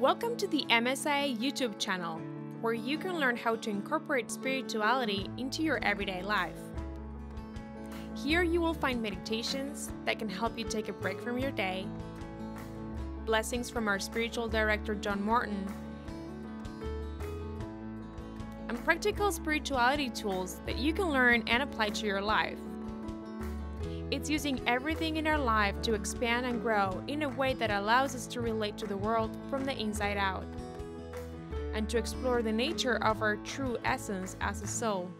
Welcome to the MSIA YouTube channel, where you can learn how to incorporate spirituality into your everyday life. Here you will find meditations that can help you take a break from your day, blessings from our spiritual director John Morton, and practical spirituality tools that you can learn and apply to your life. It's using everything in our life to expand and grow in a way that allows us to relate to the world from the inside out and to explore the nature of our true essence as a soul.